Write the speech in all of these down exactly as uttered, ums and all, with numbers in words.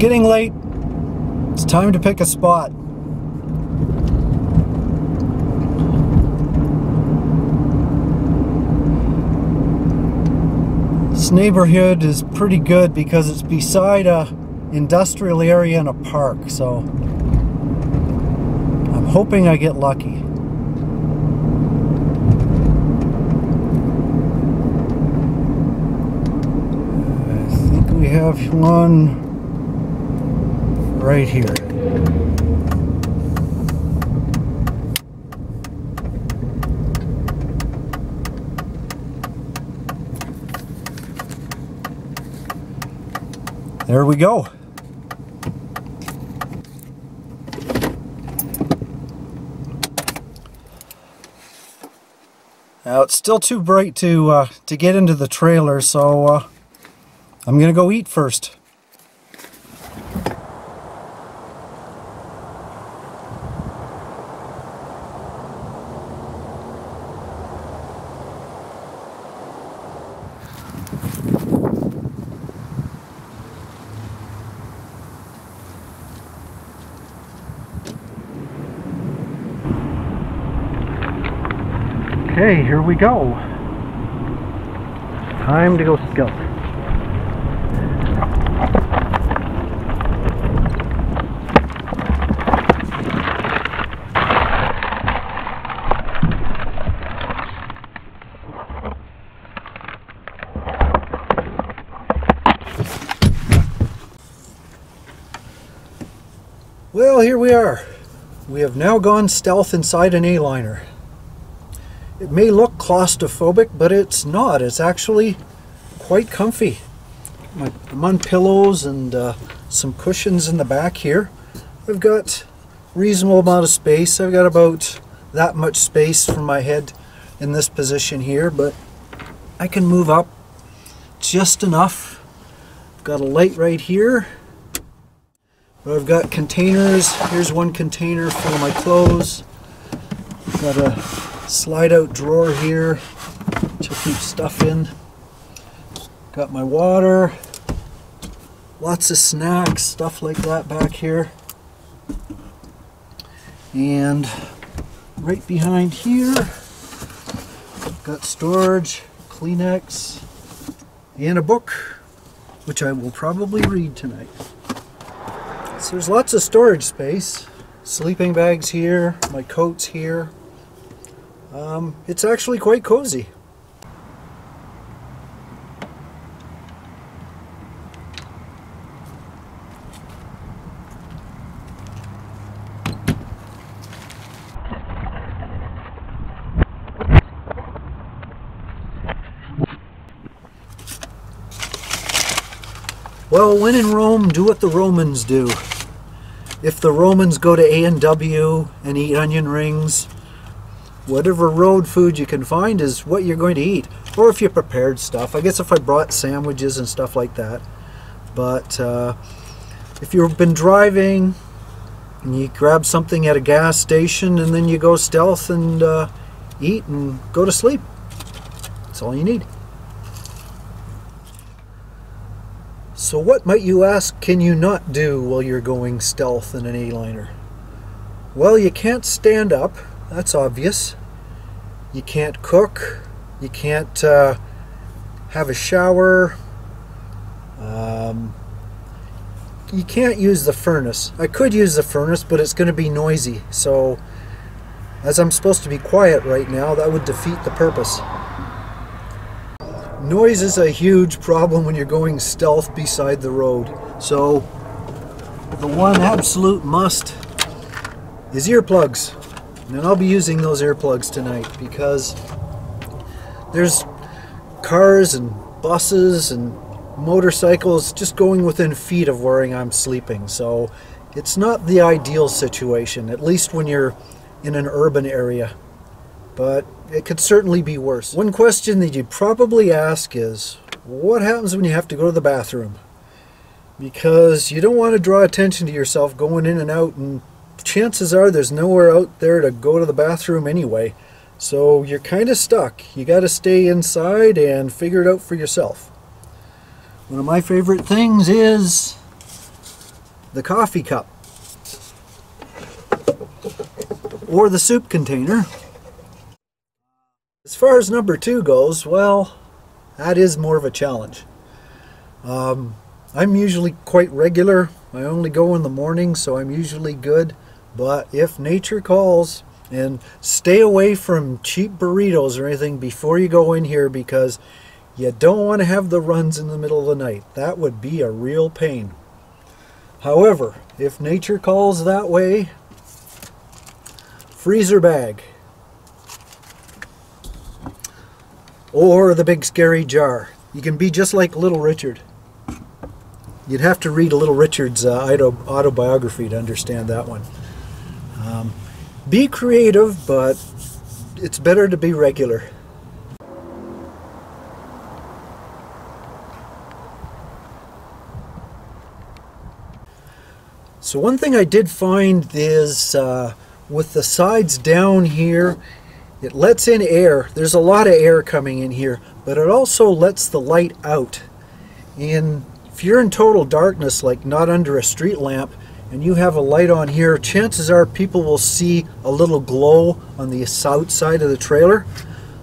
getting late. It's time to pick a spot. This neighborhood is pretty good because it's beside a industrial area and a park, so I'm hoping I get lucky. I think we have one right here. There we go. Now it's still too bright to uh, to get into the trailer, so uh, I'm gonna go eat first. Okay, here we go. Time to go scout. Well, here we are. We have now gone stealth inside an Aliner. It may look claustrophobic, but it's not. It's actually quite comfy. I'm on pillows and uh, some cushions in the back here. I've got a reasonable amount of space. I've got about that much space for my head in this position here, but I can move up just enough. I've got a light right here. But I've got containers. Here's one container full of my clothes. I've got a slide out drawer here to keep stuff in. Got my water, lots of snacks, stuff like that back here. And right behind here, got storage, Kleenex, and a book, which I will probably read tonight. So there's lots of storage space. Sleeping bags here, my coats here. Um, it's actually quite cozy. Well, when in Rome, do what the Romans do. If the Romans go to A and W and eat onion rings, whatever road food you can find is what you're going to eat. Or if you prepared stuff. I guess if I brought sandwiches and stuff like that. But uh, if you've been driving and you grab something at a gas station and then you go stealth and uh, eat and go to sleep, that's all you need. So what, might you ask, can you not do while you're going stealth in an Aliner? Well, you can't stand up. That's obvious. You can't cook, you can't uh, have a shower, um, you can't use the furnace. I could use the furnace, but it's going to be noisy, so as I'm supposed to be quiet right now, that would defeat the purpose. Noise is a huge problem when you're going stealth beside the road, so the one absolute must is earplugs. And I'll be using those earplugs tonight because there's cars and buses and motorcycles just going within feet of where I'm sleeping. So it's not the ideal situation, at least when you're in an urban area. But it could certainly be worse. One question that you'd probably ask is, what happens when you have to go to the bathroom? Because you don't want to draw attention to yourself going in and out, and chances are there's nowhere out there to go to the bathroom anyway, so you're kind of stuck. You got to stay inside and figure it out for yourself. One of my favorite things is the coffee cup, or the soup container. As far as number two goes, well, that is more of a challenge. Um, I'm usually quite regular. I only go in the morning, so I'm usually good. But if nature calls, and stay away from cheap burritos or anything before you go in here, because you don't want to have the runs in the middle of the night. That would be a real pain. However, if nature calls that way, freezer bag or the big scary jar. You can be just like Little Richard. You'd have to read Little Richard's uh, autobiography to understand that one. Um, be creative, but it's better to be regular. So one thing I did find is uh, with the sides down here, it lets in air. There's a lot of air coming in here, but it also lets the light out. And if you're in total darkness, like not under a street lamp, and you have a light on here, chances are people will see a little glow on the south side of the trailer.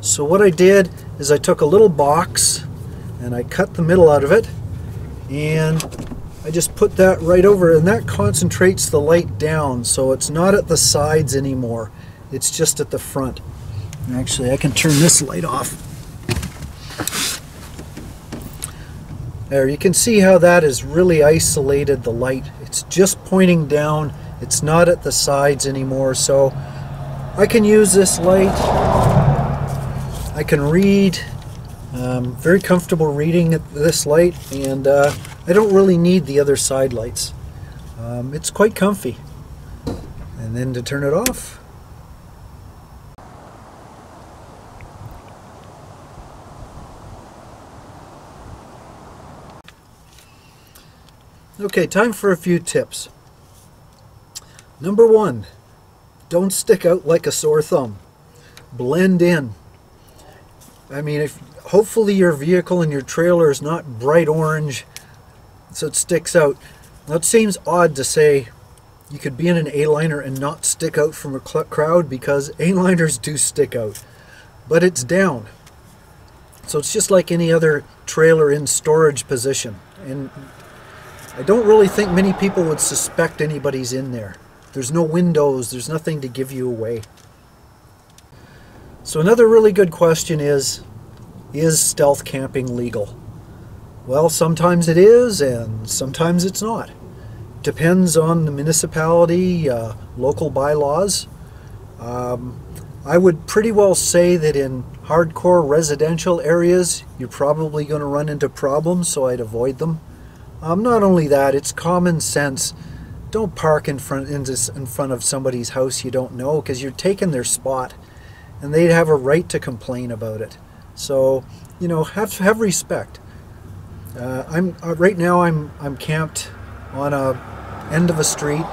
So what I did is I took a little box and I cut the middle out of it, and I just put that right over, and that concentrates the light down, so it's not at the sides anymore. It's just at the front. And actually, I can turn this light off. There, you can see how that has really isolated the light. It's just pointing down. It's not at the sides anymore, so I can use this light. I can read. Um, very comfortable reading at this light, and uh, I don't really need the other side lights. Um, it's quite comfy. And then to turn it off. Okay, time for a few tips. Number one, don't stick out like a sore thumb. Blend in. I mean, if hopefully your vehicle and your trailer is not bright orange, so it sticks out. Now it seems odd to say you could be in an Aliner and not stick out from a crowd, because Aliners do stick out, but it's down. So it's just like any other trailer in storage position. And I don't really think many people would suspect anybody's in there. There's no windows, there's nothing to give you away. So another really good question is, is stealth camping legal? Well, sometimes it is, and sometimes it's not. Depends on the municipality, uh, local bylaws. Um, I would pretty well say that in hardcore residential areas, you're probably going to run into problems, so I'd avoid them. Um, not only that, it's common sense. Don't park in front, in, this, in front of somebody's house you don't know, because you're taking their spot, and they'd have a right to complain about it. So, you know, have, have respect. Uh, I'm uh, right now. I'm I'm camped on a end of a street.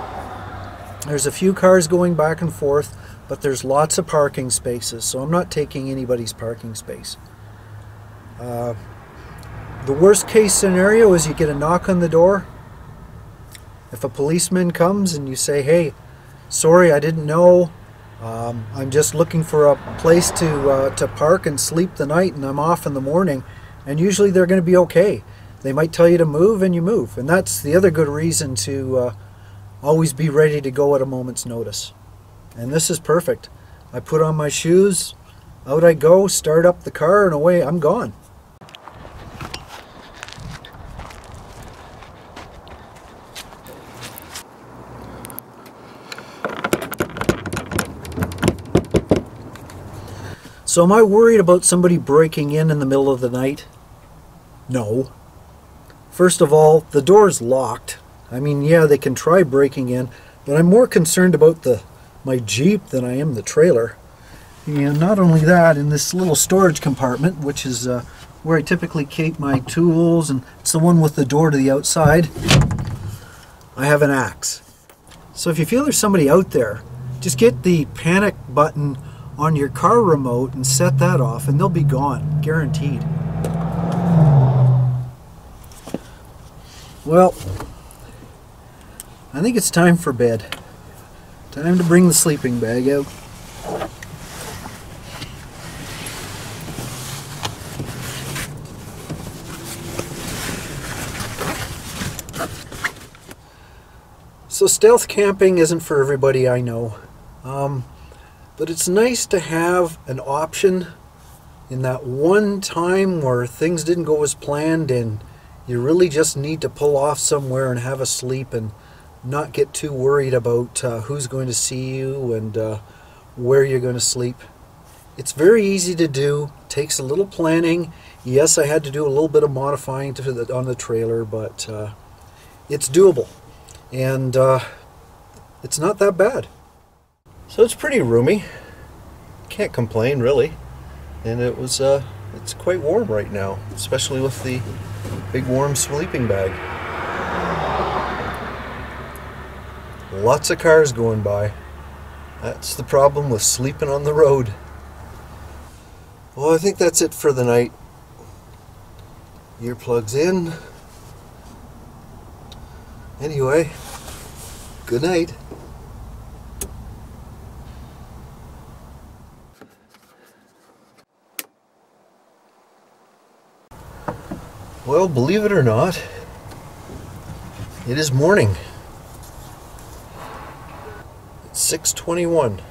There's a few cars going back and forth, but there's lots of parking spaces, so I'm not taking anybody's parking space. Uh, the worst case scenario is you get a knock on the door. If a policeman comes and you say, "Hey, sorry, I didn't know. Um, I'm just looking for a place to uh, to park and sleep the night, and I'm off in the morning." And usually they're going to be okay. They might tell you to move, and you move. And that's the other good reason to uh, always be ready to go at a moment's notice. And this is perfect. I put on my shoes, out I go, start up the car, and away I'm gone. So am I worried about somebody breaking in in the middle of the night? No. First of all, the door's locked. I mean, yeah, they can try breaking in, but I'm more concerned about the my Jeep than I am the trailer. And not only that, in this little storage compartment, which is uh, where I typically keep my tools, and it's the one with the door to the outside, I have an axe. So if you feel there's somebody out there, just get the panic button on your car remote and set that off, and they'll be gone, guaranteed. Well, I think it's time for bed. Time to bring the sleeping bag out. So stealth camping isn't for everybody, I know, um, but it's nice to have an option in that one time where things didn't go as planned and you really just need to pull off somewhere and have a sleep and not get too worried about uh, who's going to see you and uh, where you're going to sleep. It's very easy to do, takes a little planning. Yes, I had to do a little bit of modifying to the, on the trailer, but uh, it's doable. And uh, it's not that bad. So it's pretty roomy. Can't complain really. And it was uh, it's quite warm right now, especially with the big warm sleeping bag. Lots of cars going by. That's the problem with sleeping on the road. Well, I think that's it for the night. Earplugs in. Anyway, good night. Well, believe it or not, it is morning. It's six twenty-one.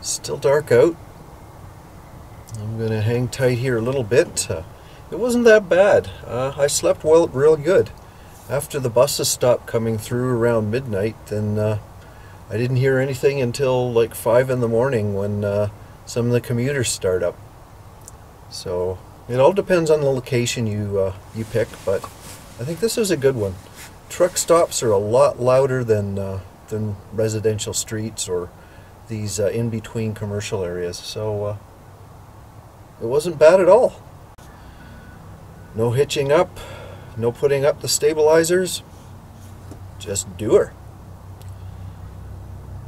Still dark out. I'm gonna hang tight here a little bit. Uh, it wasn't that bad. Uh, I slept well, real good. After the buses stopped coming through around midnight, then uh, I didn't hear anything until like five in the morning when uh, some of the commuters start up. So it all depends on the location you uh, you pick, but I think this is a good one. Truck stops are a lot louder than uh, than residential streets or these uh, in-between commercial areas. So uh, it wasn't bad at all. No hitching up. No putting up the stabilizers, just do her.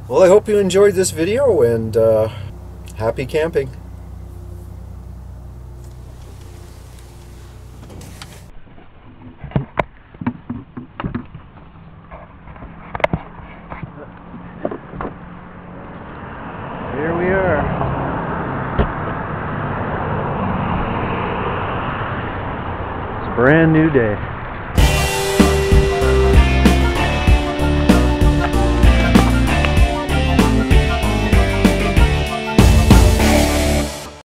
Well, I hope you enjoyed this video and uh, happy camping. Brand new day.